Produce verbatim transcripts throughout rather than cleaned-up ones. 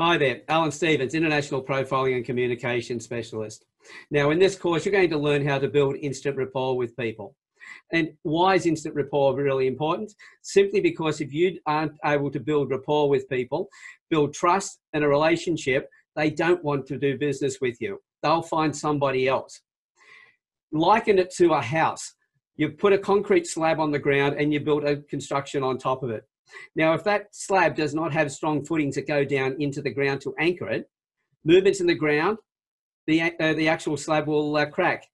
Hi there, Alan Stevens, International Profiling and Communication Specialist. Now in this course, you're going to learn how to build instant rapport with people. And why is instant rapport really important? Simply because if you aren't able to build rapport with people, build trust and a relationship, they don't want to do business with you. They'll find somebody else. Liken it to a house. You put a concrete slab on the ground and you build a construction on top of it. Now, if that slab does not have strong footings that go down into the ground to anchor it, movements in the ground, the, uh, the actual slab will uh, crack.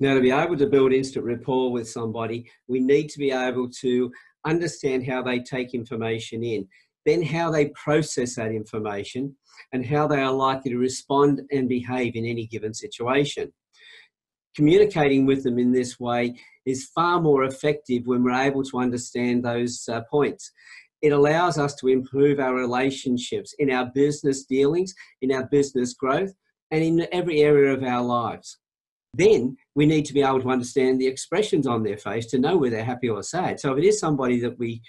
Now, to be able to build instant rapport with somebody, we need to be able to understand how they take information in, then how they process that information, and how they are likely to respond and behave in any given situation. Communicating with them in this way is far more effective when we're able to understand those uh, points. It allows us to improve our relationships in our business dealings, in our business growth, and in every area of our lives. Then we need to be able to understand the expressions on their face to know whether they're happy or sad. So if it is somebody that we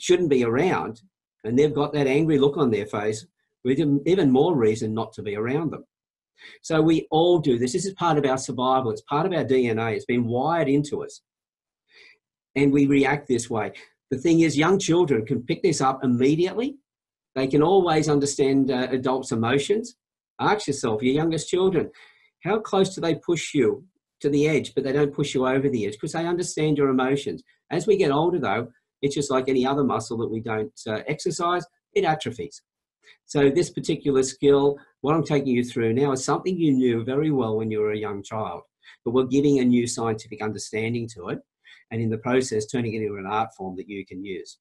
shouldn't be around and they've got that angry look on their face, we've even more reason not to be around them. So we all do this. This is part of our survival. It's part of our D N A. It's been wired into us. And we react this way. The thing is, young children can pick this up immediately. They can always understand uh, adults' emotions. Ask yourself, your youngest children, how close do they push you to the edge, but they don't push you over the edge because they understand your emotions. As we get older, though, it's just like any other muscle that we don't uh, exercise. It atrophies. So this particular skill, what I'm taking you through now, is something you knew very well when you were a young child, but we're giving a new scientific understanding to it, and in the process, turning it into an art form that you can use.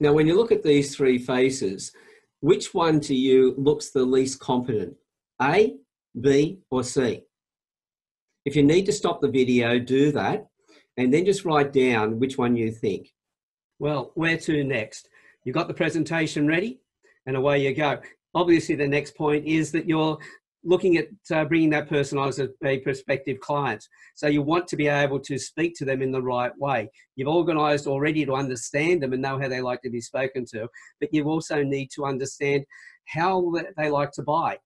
Now, when you look at these three faces, which one to you looks the least competent? A, B, or C? If you need to stop the video, do that, and then just write down which one you think. Well, where to next? You've got the presentation ready? And away you go. Obviously, the next point is that you're looking at uh, bringing that person on as a, a prospective client. So you want to be able to speak to them in the right way. You've organised already to understand them and know how they like to be spoken to, but you also need to understand how they like to buy.